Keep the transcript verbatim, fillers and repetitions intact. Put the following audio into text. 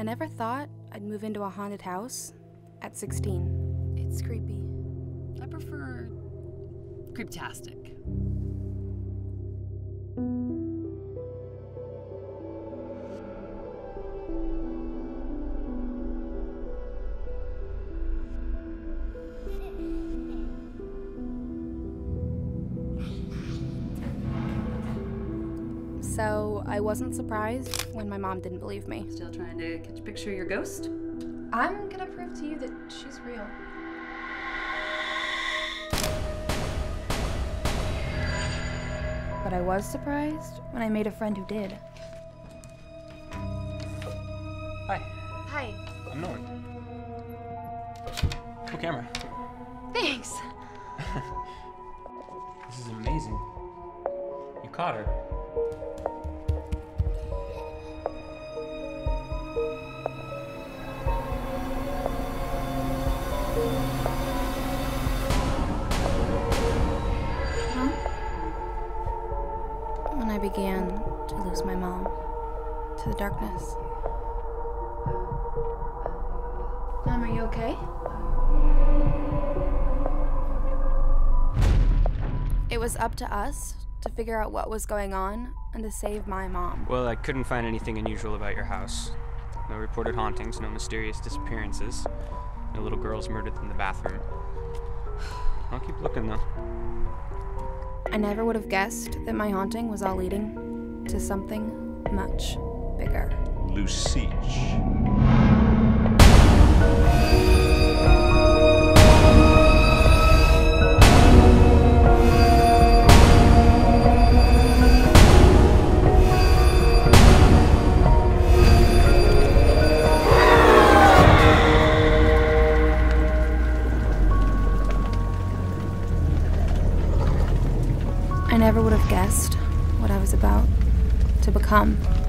I never thought I'd move into a haunted house at sixteen. It's creepy. I prefer creeptastic. So I wasn't surprised when my mom didn't believe me. Still trying to catch a picture of your ghost? I'm gonna prove to you that she's real. But I was surprised when I made a friend who did. Hi. Hi. I'm Norman. Cool camera. Thanks. This is amazing. You caught her. I began to lose my mom to the darkness. Mom, are you okay? It was up to us to figure out what was going on and to save my mom. Well, I couldn't find anything unusual about your house. No reported hauntings, no mysterious disappearances, no little girls murdered in the bathroom. I'll keep looking though. I never would have guessed that my haunting was all leading to something much bigger. Lucich. I never would have guessed what I was about to become.